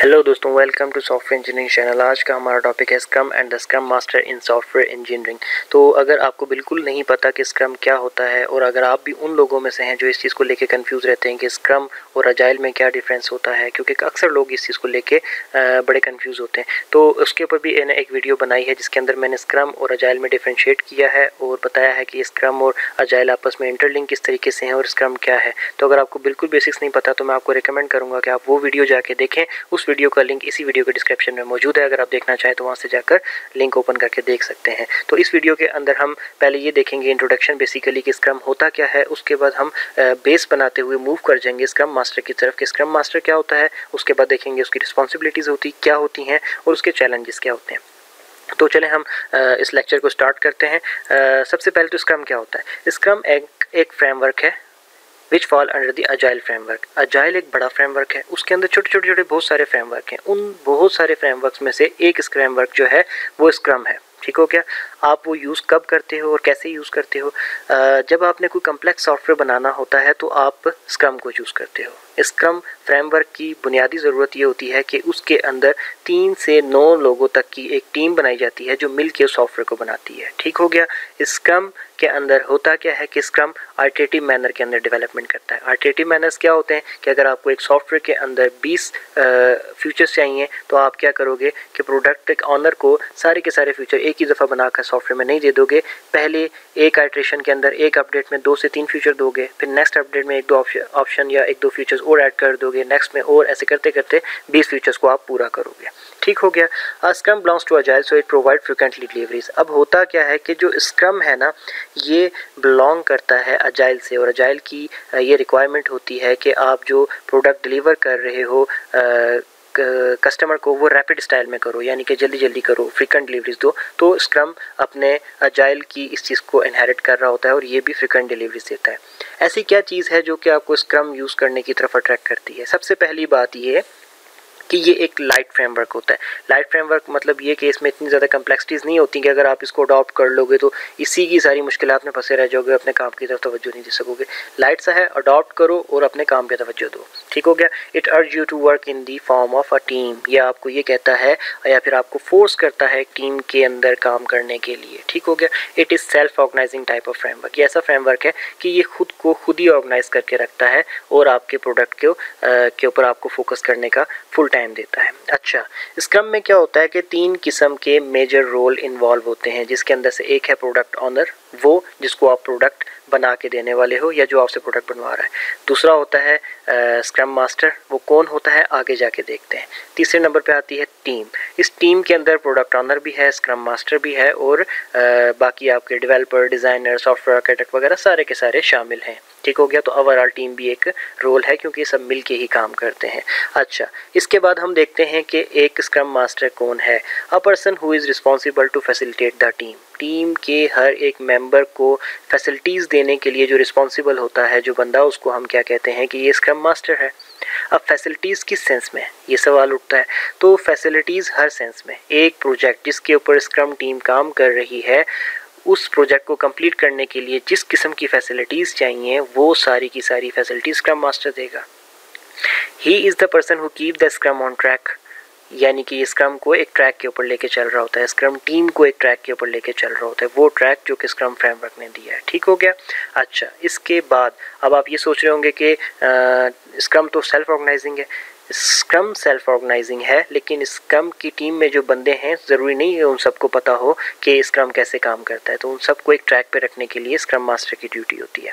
Hello दोस्तों, welcome to software engineering channel. आज का हमारा टॉपिक है scrum and the scrum master in software engineering. तो अगर आपको बिल्कुल नहीं पता कि स्क्रम क्या होता है, और अगर आप भी उन लोगों में से हैं जो इस चीज़ को लेके कंफ्यूज रहते हैं कि स्क्रम और अजाइल में क्या डिफरेंस होता है, क्योंकि अक्सर लोग इस चीज़ को लेके बड़े कंफ्यूज होते हैं, तो उसके ऊपर भी मैंने एक वीडियो बनाई है जिसके अंदर मैंने स्क्रम और अजाइल में डिफ्रेंशिएट किया है और बताया है कि स्क्रम और अजाइल आपस में इंटरलिंक किस तरीके से हैं और स्क्रम क्या है। तो अगर आपको बिल्कुल बेसिक्स नहीं पता तो मैं आपको रिकमेंड करूँगा कि आप वो वीडियो जाके देखें। उस वीडियो का लिंक इसी वीडियो के डिस्क्रिप्शन में मौजूद है, अगर आप देखना चाहें तो वहाँ से जाकर लिंक ओपन करके देख सकते हैं। तो इस वीडियो के अंदर हम पहले ये देखेंगे इंट्रोडक्शन बेसिकली कि स्क्रम होता क्या है, उसके बाद हम बेस बनाते हुए मूव कर जाएंगे स्क्रम मास्टर की तरफ कि स्क्रम मास्टर क्या होता है, उसके बाद देखेंगे उसकी रिस्पॉन्सिबिलिटीज़ क्या होती हैं और उसके चैलेंजेस क्या होते हैं। तो चलें हम इस लेक्चर को स्टार्ट करते हैं। सबसे पहले तो स्क्रम क्या होता है। स्क्रम एक फ्रेमवर्क है which fall under the agile framework. Agile एक बड़ा फ्रेमवर्क है, उसके अंदर छोटे छोटे छोटे बहुत सारे फ्रेमवर्क हैं। उन बहुत सारे फ्रेमवर्क्स में से एक फ्रेमवर्क जो है वो स्क्रम है। ठीक हो गया। आप वो यूज़ कब करते हो और कैसे यूज़ करते हो? जब आपने कोई कम्प्लेक्स सॉफ्टवेयर बनाना होता है तो आप स्क्रम को यूज़ करते हो। स्क्रम फ्रेमवर्क की बुनियादी ज़रूरत ये होती है कि उसके अंदर 3 से 9 लोगों तक की एक टीम बनाई जाती है जो मिलकर सॉफ्टवेयर को बनाती है। ठीक हो गया। स्क्रम के अंदर होता क्या है कि स्क्रम आइटरेटिव मैनर के अंदर डेवलपमेंट करता है। आइटरेटिव मैनर्स क्या होते हैं कि अगर आपको एक सॉफ्टवेयर के अंदर 20 फीचर्स चाहिए तो आप क्या करोगे कि प्रोडक्ट ऑनर को सारे के सारे फीचर एक ही दफ़ा बनाकर सॉफ्टवेयर में नहीं दे दोगे। पहले एक आइटरेशन के अंदर, एक अपडेट में 2 से 3 फीचर दोगे, फिर नेक्स्ट अपडेट में 1-2 ऑप्शन या 1-2 फीचर्स और ऐड कर दोगे, नेक्स्ट में और ऐसे करते करते 20 फीचर्स को आप पूरा करोगे। ठीक हो गया। Scrum belongs to agile so it provide frequently deliveries. अब होता क्या है कि जो स्क्रम है ना, ये बिलोंग करता है अजाइल से, और अजाइल की ये रिक्वायरमेंट होती है कि आप जो प्रोडक्ट डिलीवर कर रहे हो कस्टमर को वो रैपिड स्टाइल में करो, यानी कि जल्दी जल्दी करो, फ्रिक्वेंट डिलीवरीज दो। तो स्क्रम अपने अजाइल की इस चीज़ को इनहेरिट कर रहा होता है और ये भी फ्रिक्वेंट डिलीवरीज देता है। ऐसी क्या चीज़ है जो कि आपको स्क्रम यूज़ करने की तरफ अट्रैक्ट करती है? सबसे पहली बात ये है कि ये एक लाइट फ्रेमवर्क होता है। लाइट फ्रेमवर्क मतलब ये कि इसमें इतनी ज़्यादा कम्प्लेक्सिटीज़ नहीं होती कि अगर आप इसको अडॉप्ट कर लोगे तो इसी की सारी मुश्किल में फंसे रह जाओगे, अपने काम की तरफ तवज्जो नहीं दे सकोगे। लाइट सा है, अडॉप्ट करो और अपने काम पर तवज्जो दो। ठीक हो गया। It urge you to work in the form of a team. यह आपको ये कहता है या फिर आपको फोर्स करता है टीम के अंदर काम करने के लिए। ठीक हो गया। It is self organising type of framework. ये ऐसा फ्रेमवर्क है कि ये खुद को खुद ही ऑर्गेनाइज करके रखता है और आपके प्रोडक्ट के ऊपर आपको फोकस करने का फुल टाइम देता है। अच्छा, स्क्रम में क्या होता है कि 3 किस्म के मेजर रोल इन्वॉल्व होते हैं, जिसके अंदर से एक है प्रोडक्ट ऑनर, वो जिसको आप प्रोडक्ट बना के देने वाले हो या जो आपसे प्रोडक्ट बनवा रहा है। दूसरा होता है स्क्रम मास्टर, वो कौन होता है आगे जाके देखते हैं। तीसरे नंबर पे आती है टीम। इस टीम के अंदर प्रोडक्ट ऑनर भी है, स्क्रम मास्टर भी है और बाकी आपके डेवलपर, डिज़ाइनर, सॉफ्टवेयर आर्किटेक्ट वगैरह सारे के सारे शामिल हैं। ठीक हो गया। तो ओवरऑल टीम भी एक रोल है क्योंकि सब मिल के ही काम करते हैं। अच्छा, इसके बाद हम देखते हैं कि एक स्क्रम मास्टर कौन है। A person who is responsible to facilitate the team. Team के हर एक मेंबर को फैसिलिटीज़ देने के लिए जो रिस्पॉन्सिबल होता है जो बंदा, उसको हम क्या कहते हैं कि ये स्क्रम मास्टर है। अब फैसिलिटीज़ किस सेंस में ये सवाल उठता है, तो फैसिलिटीज़ हर सेंस में। एक प्रोजेक्ट जिसके ऊपर स्क्रम टीम काम कर रही है, उस प्रोजेक्ट को कंप्लीट करने के लिए जिस किस्म की फैसिलिटीज़ चाहिए वो सारी की सारी फैसिलिटीज़ स्क्रम मास्टर देगा। He is the person who keep the scrum on track, यानी कि स्क्रम को एक ट्रैक के ऊपर लेके चल रहा होता है, स्क्रम टीम को एक ट्रैक के ऊपर लेके चल रहा होता है, वो ट्रैक जो कि स्क्रम फ्रेमवर्क ने दिया है। ठीक हो गया। अच्छा, इसके बाद अब आप ये सोच रहे होंगे कि स्क्रम तो सेल्फ ऑर्गेनाइजिंग है। स्क्रम सेल्फ ऑर्गेनाइजिंग है, लेकिन स्क्रम की टीम में जो बंदे हैं ज़रूरी नहीं है उन सबको पता हो कि स्क्रम कैसे काम करता है, तो उन सबको एक ट्रैक पे रखने के लिए स्क्रम मास्टर की ड्यूटी होती है।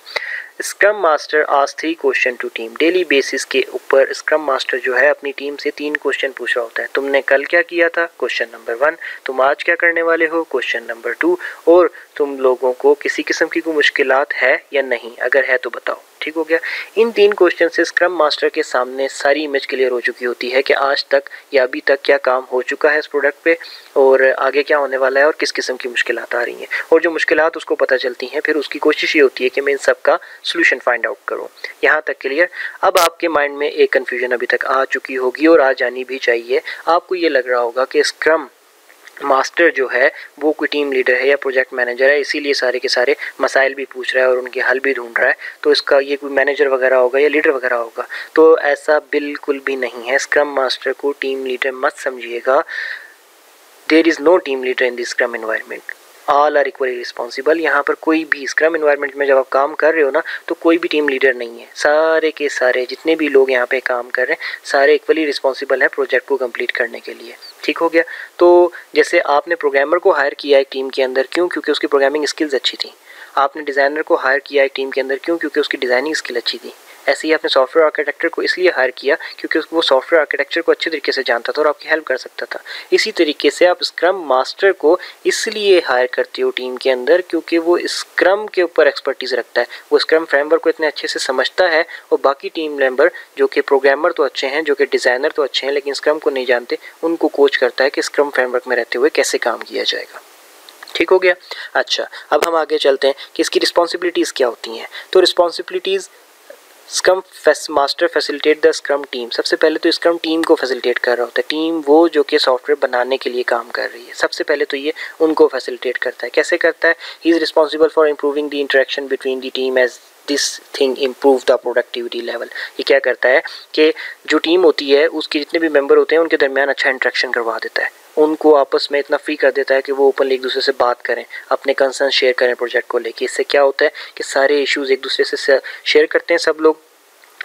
स्क्रम मास्टर आज 3 question to team. Daily basis के ऊपर स्क्रम मास्टर जो है अपनी टीम से 3 क्वेश्चन पूछ रहा होता है। तुमने कल क्या किया था, क्वेश्चन नंबर 1। तुम आज क्या करने वाले हो, क्वेश्चन नंबर 2। और तुम लोगों को किसी किस्म की कोई मुश्किलात है या नहीं, अगर है तो बताओ। ठीक हो गया। इन 3 क्वेश्चन से स्क्रम मास्टर के सामने सारी इमेज क्लियर हो चुकी होती है कि आज तक या अभी तक क्या काम हो चुका है इस प्रोडक्ट पे और आगे क्या होने वाला है और किस किस्म की मुश्किलात आ रही हैं। और जो मुश्किलात उसको पता चलती हैं, फिर उसकी कोशिश ये होती है कि मैं इन सब का सोल्यूशन फाइंड आउट करूँ। यहाँ तक क्लियर। अब आपके माइंड में एक कन्फ्यूजन अभी तक आ चुकी होगी और आ जानी भी चाहिए। आपको ये लग रहा होगा कि स्क्रम मास्टर जो है वो कोई टीम लीडर है या प्रोजेक्ट मैनेजर है, इसीलिए सारे के सारे मसाइल भी पूछ रहा है और उनके हल भी ढूंढ रहा है। तो इसका ये कोई मैनेजर वगैरह होगा या लीडर वगैरह होगा, तो ऐसा बिल्कुल भी नहीं है। स्क्रम मास्टर को टीम लीडर मत समझिएगा। There is no team leader in this scrum environment, all are equally responsible. यहाँ पर कोई भी स्क्रम एनवायरनमेंट में जब आप काम कर रहे हो ना, तो कोई भी टीम लीडर नहीं है। सारे के सारे जितने भी लोग यहाँ पे काम कर रहे हैं सारे इक्वली रिस्पॉन्सिबल हैं प्रोजेक्ट को कंप्लीट करने के लिए। ठीक हो गया। तो जैसे आपने प्रोग्रामर को हायर किया एक टीम के अंदर, क्यों? क्योंकि उसकी प्रोग्रामिंग स्किल्स अच्छी थी। आपने डिज़ाइनर को हायर किया एक टीम के अंदर, क्यों? क्योंकि उसकी डिज़ाइनिंग स्किल अच्छी थी। ऐसे ही आपने सॉफ्टवेयर आर्किटेक्चर को इसलिए हायर किया क्योंकि वो सॉफ्टवेयर आर्किटेक्चर को अच्छे तरीके से जानता था और आपकी हेल्प कर सकता था। इसी तरीके से आप स्क्रम मास्टर को इसलिए हायर करते हो टीम के अंदर क्योंकि वो स्क्रम के ऊपर एक्सपर्टीज़ रखता है, वो स्क्रम फ्रेमवर्क को इतने अच्छे से समझता है। और बाकी टीम मेंबर जो कि प्रोग्रामर तो अच्छे हैं, जो कि डिज़ाइनर तो अच्छे हैं, लेकिन स्क्रम को नहीं जानते, उनको कोच करता है कि स्क्रम फ्रेमवर्क में रहते हुए कैसे काम किया जाएगा। ठीक हो गया। अच्छा, अब हम आगे चलते हैं कि इसकी रिस्पॉन्सिबिलिटीज़ क्या होती हैं। तो responsibilities, scrum master facilitate the scrum team. सबसे पहले तो स्क्रम टीम को फैसिलिटेट कर रहा होता है, टीम वो जो कि सॉफ्टवेयर बनाने के लिए काम कर रही है, सबसे पहले तो ये उनको फैसिलिटेट करता है। कैसे करता है? He is responsible for improving the interaction between the team as this thing improve the productivity level. ये क्या करता है कि जो टीम होती है उसके जितने भी मेंबर होते हैं उनके दरमियान अच्छा इंटरेक्शन करवा देता है, उनको आपस में इतना फ्री कर देता है कि वो ओपनली एक दूसरे से बात करें, अपने कंसर्न शेयर करें प्रोजेक्ट को लेके। इससे क्या होता है कि सारे इश्यूज़ एक दूसरे से शेयर करते हैं, सब लोग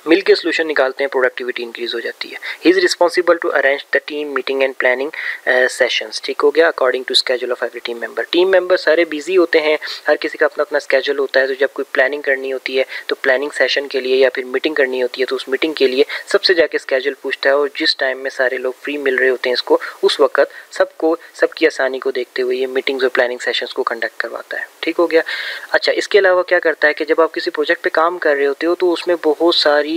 मिलके सोल्यूशन निकालते हैं, प्रोडक्टिविटी इंक्रीज़ हो जाती है। He is responsible to arrange the team meeting and planning sessions. ठीक हो गया। According to schedule of every team member. Team member सारे बिजी होते हैं, हर किसी का अपना अपना स्केड्यूल होता है। तो जब कोई प्लानिंग करनी होती है तो प्लानिंग सेशन के लिए या फिर मीटिंग करनी होती है तो उस मीटिंग के लिए सबसे जाके स्केड्यूल पूछता है, और जिस टाइम में सारे लोग फ्री मिल रहे होते हैं इसको, उस वक्त सबको सबकी आसानी को देखते हुए ये मीटिंग्स और प्लानिंग सेशंस को कंडक्ट करवाता है। ठीक हो गया। अच्छा, इसके अलावा क्या करता है कि जब आप किसी प्रोजेक्ट पे काम कर रहे होते हो तो उसमें बहुत सारी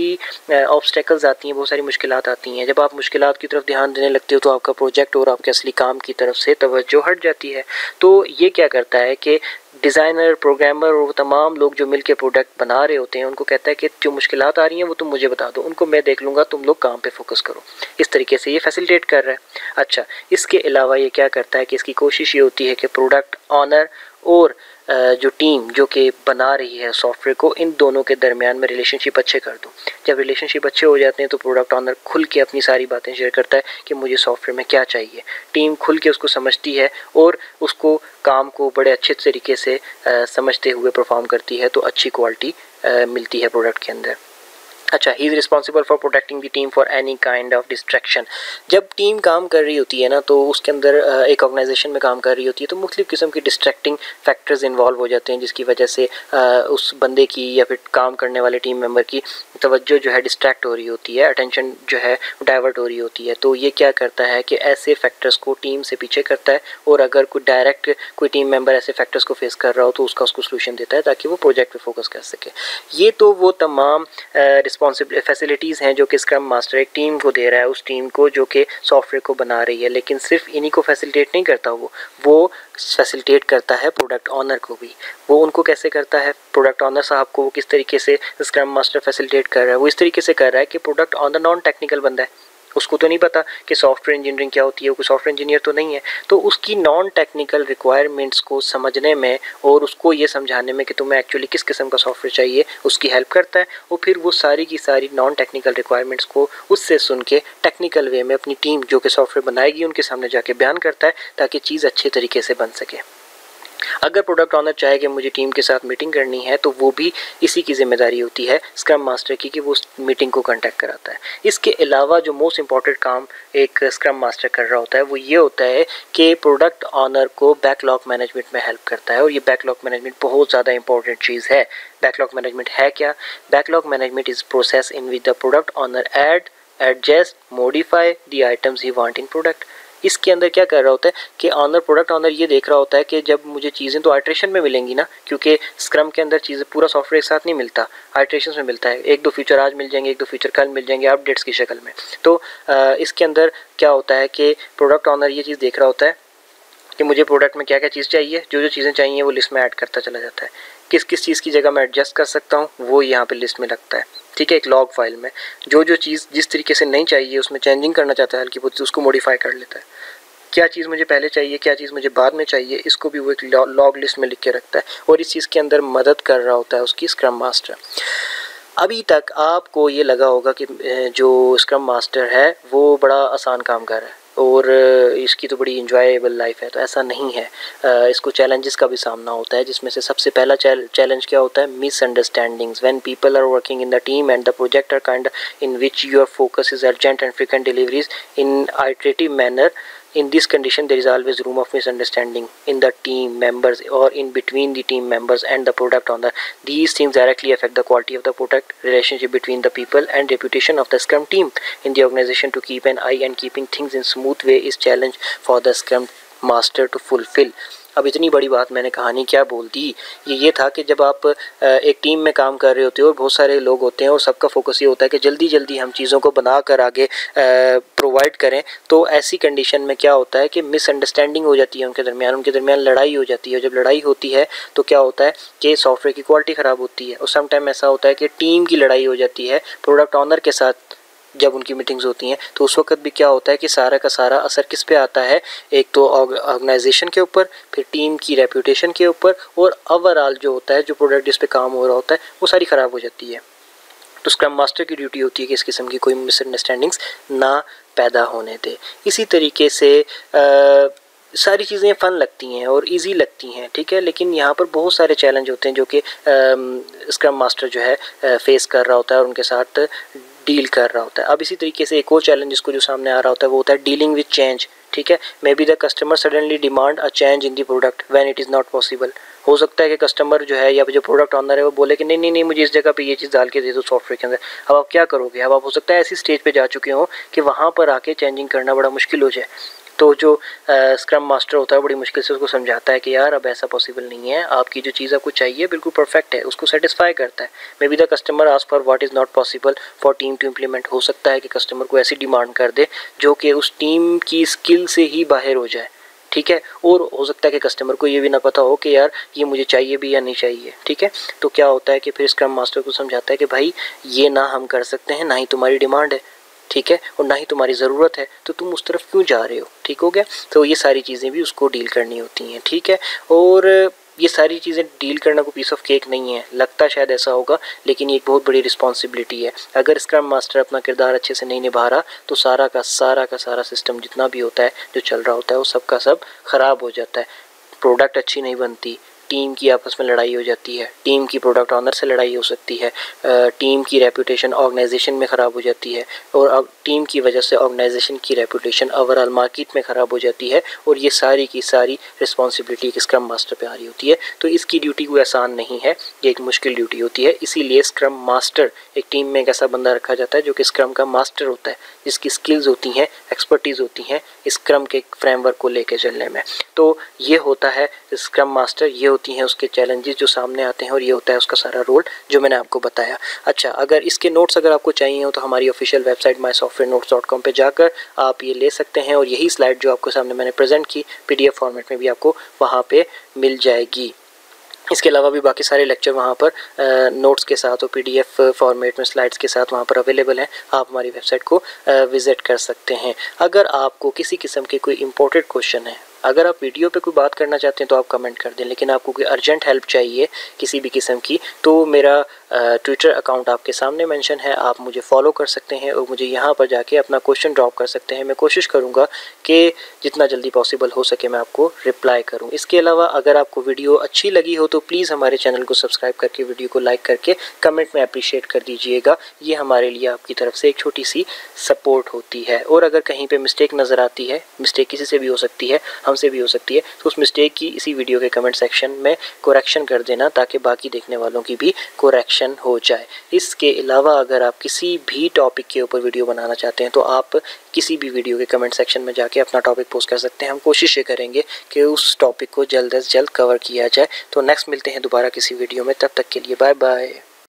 ऑब्स्टेकल्स आती हैं, बहुत सारी मुश्किलात आती हैं। जब आप मुश्किलात की तरफ ध्यान देने लगते हो तो आपका प्रोजेक्ट और आपके असली काम की तरफ से तवज्जो हट जाती है। तो ये क्या करता है कि डिज़ाइनर, प्रोग्रामर और तमाम लोग जो मिलके प्रोडक्ट बना रहे होते हैं उनको कहता है कि जो मुश्किलात आ रही हैं वो तुम मुझे बता दो, उनको मैं देख लूँगा, तुम लोग काम पे फोकस करो। इस तरीके से ये फैसिलिटेट कर रहा है। अच्छा, इसके अलावा ये क्या करता है कि इसकी कोशिश ये होती है कि प्रोडक्ट ऑनर और जो टीम जो कि बना रही है सॉफ्टवेयर को, इन दोनों के दरमियान में रिलेशनशिप अच्छे कर दूँ। जब रिलेशनशिप अच्छे हो जाते हैं तो प्रोडक्ट ऑनर खुल के अपनी सारी बातें शेयर करता है कि मुझे सॉफ्टवेयर में क्या चाहिए, टीम खुल के उसको समझती है और उसको काम को बड़े अच्छे तरीके से समझते हुए परफॉर्म करती है, तो अच्छी क्वालिटी मिलती है प्रोडक्ट के अंदर। अच्छा, he is responsible for protecting the team for any kind of distraction. जब टीम काम कर रही होती है ना, तो उसके अंदर एक ऑर्गेनाइजेशन में काम कर रही होती है तो मुख्तलिफ़ किस्म के डिस्ट्रैक्टिंग फैक्टर्स इन्वॉल्व हो जाते हैं, जिसकी वजह से उस बंदे की या फिर काम करने वाले टीम मेंबर की तवज्जो जो है डिस्ट्रैक्ट हो रही होती है, अटेंशन जो है डाइवर्ट हो रही होती है। तो ये क्या करता है कि ऐसे फैक्टर्स को टीम से पीछे करता है, और अगर कोई डायरेक्ट कोई टीम मेंबर ऐसे फैक्टर्स को फेस कर रहा हो तो उसका उसको सोल्यूशन देता है ताकि वो प्रोजेक्ट पर फोकस कर सके। ये तो वो तमाम फैसिलिटीज़ हैं जो कि स्क्रम मास्टर एक टीम को दे रहा है, उस टीम को जो कि सॉफ्टवेयर को बना रही है। लेकिन सिर्फ इन्हीं को फैसिलिटेट नहीं करता, वो फैसिलिटेट करता है प्रोडक्ट ऑनर को भी। वो उनको कैसे करता है, प्रोडक्ट ऑनर साहब को वो किस तरीके से स्क्रम मास्टर फैसिलिटेट कर रहा है, वो इस तरीके से कर रहा है कि प्रोडक्ट ऑनर नॉन टेक्निकल बंदा है, उसको तो नहीं पता कि सॉफ्टवेयर इंजीनियरिंग क्या होती है, वो कोई सॉफ्टवेयर इंजीनियर तो नहीं है, तो उसकी नॉन टेक्निकल रिक्वायरमेंट्स को समझने में और उसको ये समझाने में कि तुम्हें एक्चुअली किस किस्म का सॉफ्टवेयर चाहिए, उसकी हेल्प करता है। और फिर वो सारी की सारी नॉन टेक्निकल रिक्वायरमेंट्स को उससे सुन के टेक्निकल वे में अपनी टीम जो कि सॉफ्टवेयर बनाएगी उनके सामने जाके बयान करता है ताकि चीज़ अच्छे तरीके से बन सके। अगर प्रोडक्ट ऑनर चाहे कि मुझे टीम के साथ मीटिंग करनी है तो वो भी इसी की जिम्मेदारी होती है स्क्रम मास्टर की कि वो उस मीटिंग को कंडक्ट कराता है। इसके अलावा जो मोस्ट इंपॉर्टेंट काम एक स्क्रम मास्टर कर रहा होता है वो ये होता है कि प्रोडक्ट ऑनर को बैकलॉग मैनेजमेंट में हेल्प करता है, और ये बैकलॉग मैनेजमेंट बहुत ज़्यादा इंपॉर्टेंट चीज़ है। बैकलॉग मैनेजमेंट है क्या? Backlog management is process in which the product owner add, adjust, modify the items he want in product. इसके अंदर क्या कर रहा होता है कि ऑनर, प्रोडक्ट ऑनर ये देख रहा होता है कि जब मुझे चीज़ें तो आइटरेशन में मिलेंगी ना, क्योंकि स्क्रम के अंदर चीज़ें पूरा सॉफ्टवेयर एक साथ नहीं मिलता, आइटरेशंस में मिलता है, एक दो फीचर आज मिल जाएंगे, एक दो फीचर कल मिल जाएंगे, अपडेट्स की शक्ल में। तो इसके अंदर क्या होता है कि प्रोडक्ट ऑनर ये चीज़ देख रहा होता है कि मुझे प्रोडक्ट में क्या क्या चीज़ चाहिए, जो जो चीज़ें चाहिए वो लिस्ट में ऐड करता चला जाता है, किस किस चीज़ की जगह मैं एडजस्ट कर सकता हूँ वो यहाँ पर लिस्ट में लगता है। ठीक है, एक लॉग फाइल में जो जो चीज़ जिस तरीके से नहीं चाहिए उसमें चेंजिंग करना चाहता है हल्की बहुत, उसको मॉडिफाई कर लेता है। क्या चीज़ मुझे पहले चाहिए, क्या चीज़ मुझे बाद में चाहिए, इसको भी वो एक लॉग लिस्ट में लिख के रखता है और इस चीज़ के अंदर मदद कर रहा होता है उसकी स्क्रम मास्टर। अभी तक आपको ये लगा होगा कि जो स्क्रम मास्टर है वो बड़ा आसान काम कर रहा है और इसकी तो बड़ी इंजॉयबल लाइफ है, तो ऐसा नहीं है। इसको चैलेंजेस का भी सामना होता है, जिसमें से सबसे पहला चैलेंज क्या होता है, misunderstandings when people are working in the team and the project are kind in which your focus is urgent and frequent deliveries in iterative manner. In this condition, there is always room of misunderstanding in the team members or in between the team members and the product owner. These things directly affect the quality of the product, relationship between the people and reputation of the Scrum team in the organization. To keep an eye and keeping things in smooth way is challenge for the Scrum Master to fulfill. अब इतनी बड़ी बात मैंने कहानी क्या बोल दी, ये था कि जब आप एक टीम में काम कर रहे होते हो और बहुत सारे लोग होते हैं और सबका फोकस ये होता है कि जल्दी जल्दी हम चीज़ों को बना कर आगे प्रोवाइड करें, तो ऐसी कंडीशन में क्या होता है कि मिसअंडरस्टैंडिंग हो जाती है उनके दरमियान लड़ाई हो जाती है। जब लड़ाई होती है तो क्या होता है कि सॉफ्टवेयर की क्वालिटी ख़राब होती है और समटाइम ऐसा होता है कि टीम की लड़ाई हो जाती है प्रोडक्ट ऑनर के साथ। जब उनकी मीटिंग्स होती हैं तो उस वक्त भी क्या होता है कि सारा का सारा असर किस पे आता है, एक तो ऑर्गेनाइजेशन के ऊपर, फिर टीम की रेपुटेशन के ऊपर और ओवरऑल जो होता है जो प्रोडक्ट जिस पे काम हो रहा होता है वो सारी ख़राब हो जाती है। तो स्क्रम मास्टर की ड्यूटी होती है कि इस किस्म की कोई मिसअंडरस्टैंडिंग्स ना पैदा होने दे। इसी तरीके से सारी चीज़ें फ़न लगती हैं और इजी लगती हैं, ठीक है, लेकिन यहाँ पर बहुत सारे चैलेंज होते हैं जो कि स्क्रम मास्टर जो है फेस कर रहा होता है और उनके साथ डील कर रहा होता है। अब इसी तरीके से एक और चैलेंज इसको जो सामने आ रहा होता है वो होता है डीलिंग विद चेंज, ठीक है। May be the customer suddenly demand a change in the product when it is not possible. हो सकता है कि कस्टमर जो है या जो प्रोडक्ट ऑनर है वो बोले कि नहीं मुझे इस जगह पे ये चीज़ डाल के दे दो सॉफ्टवेयर के अंदर। अब आप क्या करोगे, अब आप हो सकता है ऐसी स्टेज पर जा चुके हो कि वहाँ पर आके चेंजिंग करना बड़ा मुश्किल हो जाए, तो जो स्क्रम मास्टर होता है बड़ी मुश्किल से उसको समझाता है कि यार अब ऐसा पॉसिबल नहीं है, आपकी जो चीज़ आपको चाहिए बिल्कुल परफेक्ट है, उसको सेटिस्फाई करता है। May be the customer ask for what is not possible for team to implement. हो सकता है कि कस्टमर को ऐसी डिमांड कर दे जो कि उस टीम की स्किल से ही बाहर हो जाए, ठीक है, और हो सकता है कि कस्टमर को ये भी ना पता हो कि यार ये मुझे चाहिए भी या नहीं चाहिए, ठीक है। तो क्या होता है कि फिर स्क्रम मास्टर को समझाता है कि भाई ये ना हम कर सकते हैं, ना ही तुम्हारी डिमांड है, ठीक है, और ना ही तुम्हारी ज़रूरत है, तो तुम उस तरफ क्यों जा रहे हो, ठीक हो गया। तो ये सारी चीज़ें भी उसको डील करनी होती हैं, ठीक है, और ये सारी चीज़ें डील करना कोई पीस ऑफ केक नहीं है, लगता शायद ऐसा होगा, लेकिन ये एक बहुत बड़ी रिस्पॉन्सिबिलिटी है। अगर स्क्रम मास्टर अपना किरदार अच्छे से नहीं निभा रहा तो सारा का सारा सिस्टम जितना भी होता है जो चल रहा होता है वो सब का सब ख़राब हो जाता है। प्रोडक्ट अच्छी नहीं बनती, टीम की आपस में लड़ाई हो जाती है, टीम की प्रोडक्ट ऑनर से लड़ाई हो सकती है, टीम की रेपुटेशन ऑर्गेनाइजेशन में ख़राब हो जाती है और अब टीम की वजह से ऑर्गेनाइजेशन की रेपुटेशन ओवरऑल मार्केट में ख़राब हो जाती है, और ये सारी की सारी रिस्पॉन्सिबिलिटी एक स्क्रम मास्टर पे आ रही होती है। तो इसकी ड्यूटी कोई आसान नहीं है, ये एक मुश्किल ड्यूटी होती है, इसीलिए स्क्रम मास्टर एक टीम में एक ऐसा बंदा रखा जाता है जो कि स्क्रम का मास्टर होता है, जिसकी स्किल्स होती हैं, एक्सपर्टीज़ होती हैं स्क्रम के फ्रेमवर्क को लेकर चलने में। तो ये होता है स्क्रम मास्टर, ये होती हैं उसके चैलेंजेस जो सामने आते हैं और ये होता है उसका सारा रोल जो मैंने आपको बताया। अच्छा, अगर इसके नोट्स अगर आपको चाहिए हो तो हमारी ऑफिशियल वेबसाइट mysoftwarenotes.com पे जाकर आप ये ले सकते हैं, और यही स्लाइड जो आपके सामने मैंने प्रेजेंट की PDF फॉर्मेट में भी आपको वहाँ पे मिल जाएगी। इसके अलावा भी बाकी सारे लेक्चर वहाँ पर नोट्स के साथ और PDF फॉर्मेट में स्लाइड्स के साथ वहाँ पर अवेलेबल हैं, आप हमारी वेबसाइट को विज़िट कर सकते हैं। अगर आपको किसी किस्म के कोई इंपॉर्टेंट क्वेश्चन है, अगर आप वीडियो पे कोई बात करना चाहते हैं तो आप कमेंट कर दें, लेकिन आपको कोई अर्जेंट हेल्प चाहिए किसी भी किस्म की तो मेरा ट्विटर अकाउंट आपके सामने मेंशन है, आप मुझे फॉलो कर सकते हैं और मुझे यहाँ पर जाके अपना क्वेश्चन ड्रॉप कर सकते हैं। मैं कोशिश करूँगा कि जितना जल्दी पॉसिबल हो सके मैं आपको रिप्लाई करूँ। इसके अलावा अगर आपको वीडियो अच्छी लगी हो तो प्लीज़ हमारे चैनल को सब्सक्राइब करके वीडियो को लाइक करके कमेंट में अप्रिशिएट कर दीजिएगा, ये हमारे लिए आपकी तरफ से एक छोटी सी सपोर्ट होती है। और अगर कहीं पर मिस्टेक नज़र आती है, मिस्टेक किसी से भी हो सकती है, हमसे भी हो सकती है, तो उस मिस्टेक की इसी वीडियो के कमेंट सेक्शन में करेक्शन कर देना ताकि बाकी देखने वालों की भी करेक्शन हो जाए। इसके अलावा अगर आप किसी भी टॉपिक के ऊपर वीडियो बनाना चाहते हैं तो आप किसी भी वीडियो के कमेंट सेक्शन में जाके अपना टॉपिक पोस्ट कर सकते हैं, हम कोशिश ये करेंगे कि उस टॉपिक को जल्द से जल्द कवर किया जाए। तो नेक्स्ट मिलते हैं दोबारा किसी वीडियो में, तब तक के लिए बाय बाय।